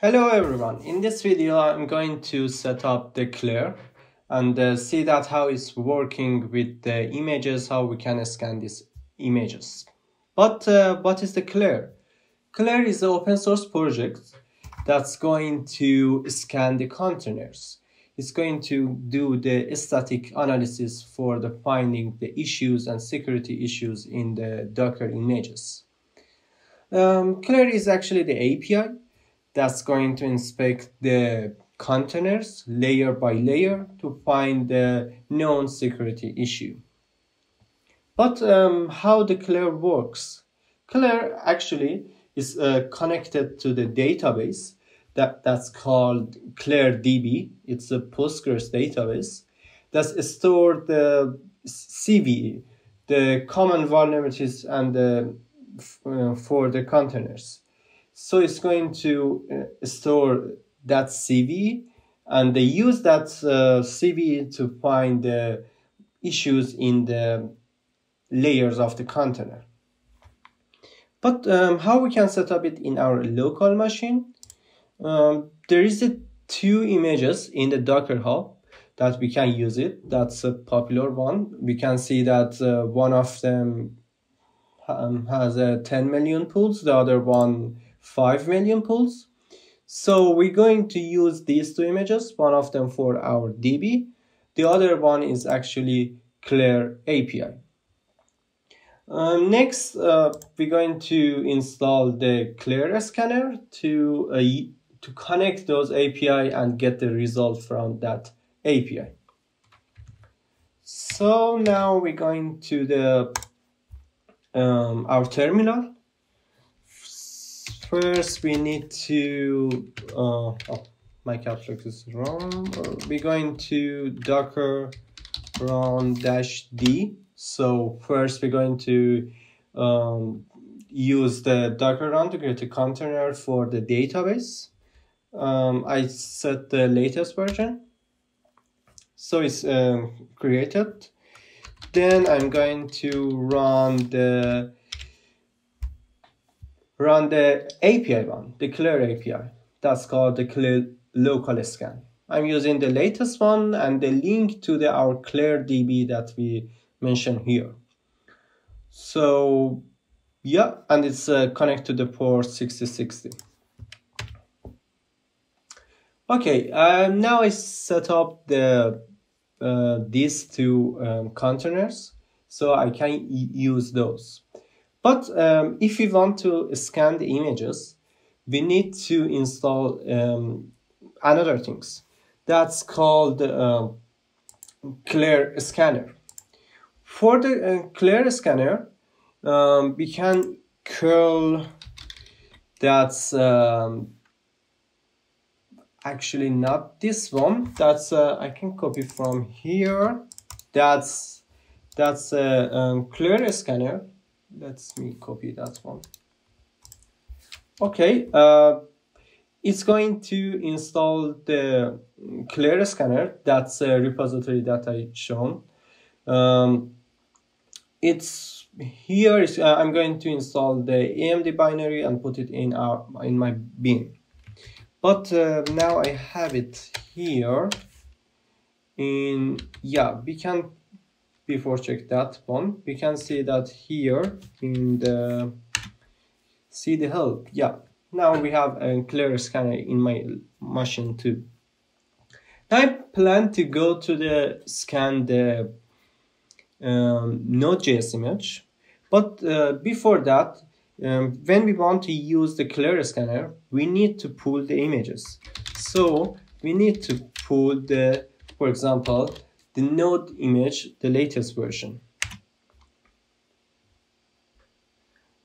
Hello everyone, in this video I'm going to set up the Clair and see that how it's working with the images, how we can scan these images. But what is the Clair? Clair is an open source project that's going to scan the containers. It's going to do the static analysis for the finding the issues and security issues in the Docker images. Clair is actually the API that's going to inspect the containers layer by layer to find the known security issue. But how the Clair works? Clair actually is connected to the database that's called ClairDB. It's a Postgres database that's stored the CVE, the common vulnerabilities and for the containers. So it's going to store that CVE and they use that CVE to find the issues in the layers of the container. But how we can set up it in our local machine? There is two images in the Docker Hub that we can use it. That's a popular one. We can see that one of them has 10 million pools, the other one 5 million pools. So we're going to use these two images, one of them for our DB, the other one is actually Clair API. Next, we're going to install the Clair Scanner to connect those API and get the result from that API. So now we're going to the our terminal. First, we need to, oh, my caps lock is wrong. We're going to docker run-d. So first we're going to use the docker run to create a container for the database. I set the latest version. So it's created. Then I'm going to run the API one, the Clair API. That's called the Clair local scan. I'm using the latest one and the link to our ClairDB that we mentioned here. So yeah, and it's connected to the port 6060. Okay, now I set up the these two containers, so I can use those. But if we want to scan the images, we need to install another things. That's called Clair Scanner. For the Clair Scanner, we can curl. That's actually not this one. That's I can copy from here. That's a Clair Scanner. Let me copy that one. Okay, it's going to install the Clair Scanner. That's a repository that I shown. It's here. I'm going to install the AMD binary and put it in my bin. But now I have it here. We can. Before check that one, we can see that here in the see the help. Yeah, now we have a Clair Scanner in my machine too. I plan to go to the scan the Node.js image, but before that, when we want to use the Clair Scanner, we need to pull the images. So we need to pull the, for example, the node image, the latest version.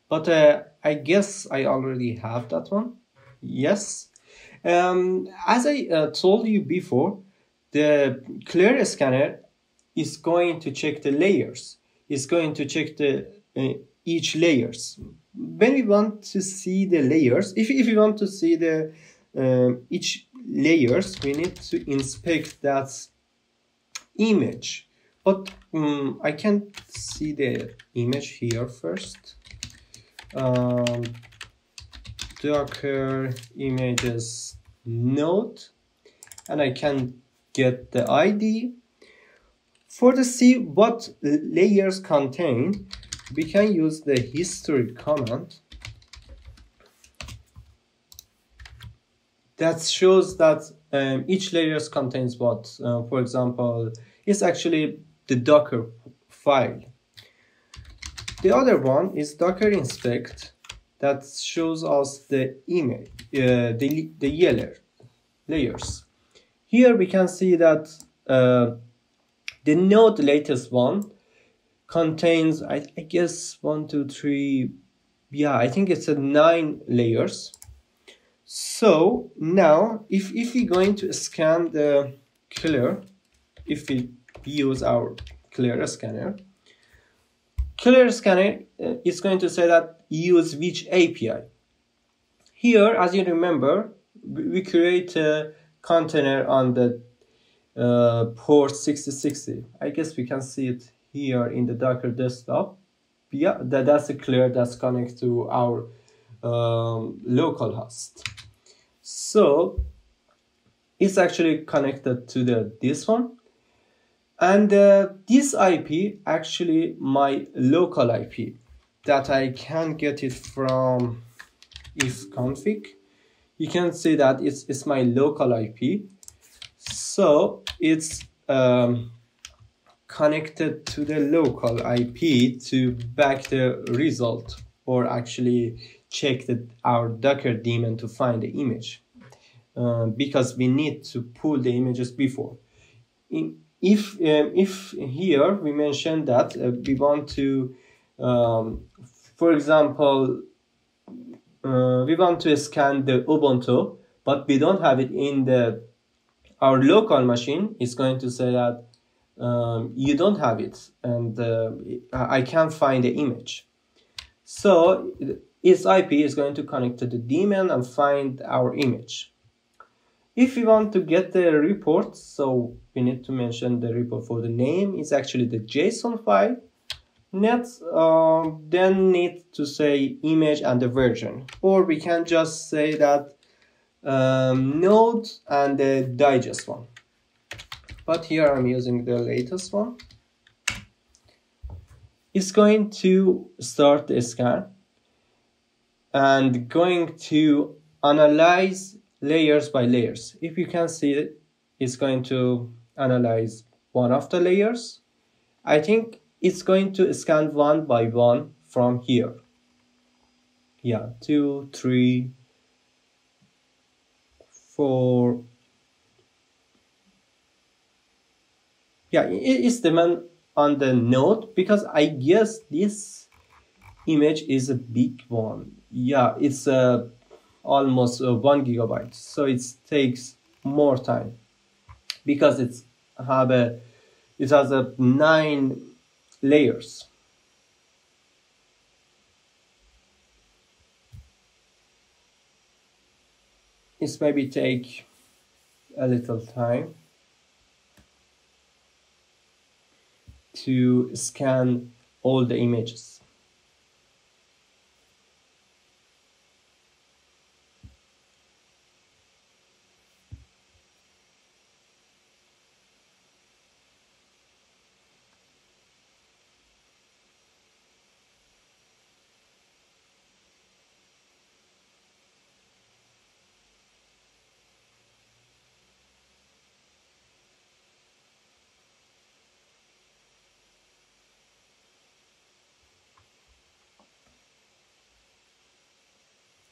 But I guess I already have that one. Yes. As I told you before, the Clair Scanner is going to check the layers. It's going to check the each layers. When we want to see the layers, if we want to see the each layers, we need to inspect that image, but I can see the image here first. docker images node, and I can get the ID. For the see what layers contain, we can use the history command. That shows that each layer contains what. For example, it's actually the Docker file. The other one is Docker inspect, that shows us the image, the layers. Here we can see that the node latest one contains, I guess, 1, 2, 3. Yeah, I think it's 9 layers. So now, if we're going to scan the Clair, if we use our Clair Scanner is going to say that use which API. Here, as you remember, we create a container on the port 6060. I guess we can see it here in the Docker Desktop. Yeah, that's a Clair that's connected to our local host. So it's actually connected to this one, and this IP actually my local IP that I can get it from if config. You can see that it's my local IP, so it's connected to the local IP to back the result, or actually check our Docker daemon to find the image, because we need to pull the images before. If here we mention that we want to, for example, we want to scan the Ubuntu, but we don't have it in our local machine, it's going to say that you don't have it, and I can't find the image. So its IP is going to connect to the daemon and find our image. If we want to get the report, so we need to mention the report for the name. It's actually the JSON file. Next, then need to say image and the version. Or we can just say that node and the digest one. But here I'm using the latest one. It's going to start the scan and going to analyze layers by layers. If you can see it, it's going to analyze one of the layers. I think it's going to scan one by one from here. Yeah, 2, 3, 4. Yeah, it's the man on the node, because I guess this image is a big one. Yeah, it's almost 1 GB, so it takes more time because it has 9 layers. It's maybe take a little time to scan all the images.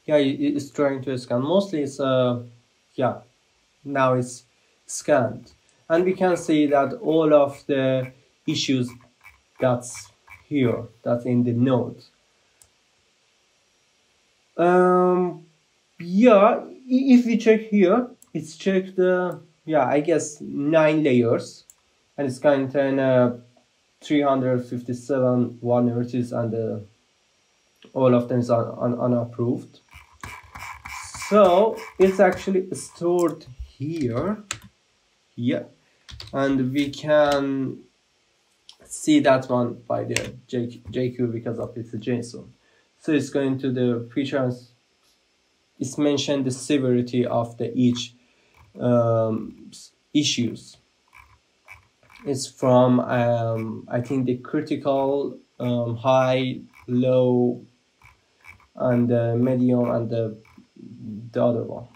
Yeah, it's trying to scan. Mostly it's, yeah, now it's scanned. And we can see that all of the issues that's here, that's in the node. Yeah, if we check here, it's checked, yeah, I guess 9 layers. And it's contain 357 vulnerabilities, and all of them is unapproved. So it's actually stored here, yeah, and we can see that one by the jq because of it's a JSON. So it's going to the features it's mentioned the severity of the each issues. It's from I think the critical, high, low, and the medium, and the other one.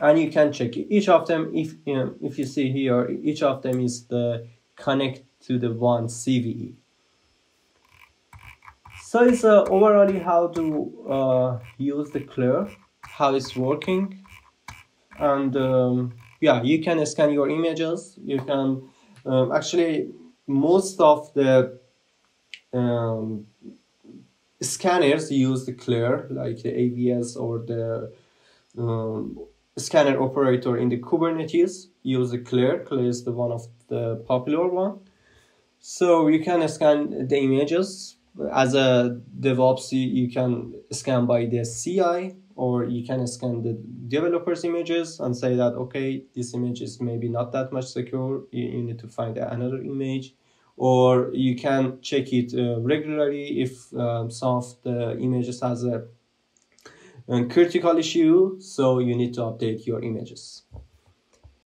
And you can check each of them. If you see here, each of them is the connect to the one CVE. So it's overall how to use the Clair, how it's working, and yeah, you can scan your images. You can actually most of the scanners use the Clair, like the AVS or the scanner operator in the Kubernetes use the Clair. Clair is the one of the popular one. So you can scan the images. As a DevOps, you can scan by the CI, or you can scan the developer's images and say that, okay, this image is maybe not that much secure, you need to find another image. Or you can check it regularly if some of the images has a critical issue, so you need to update your images.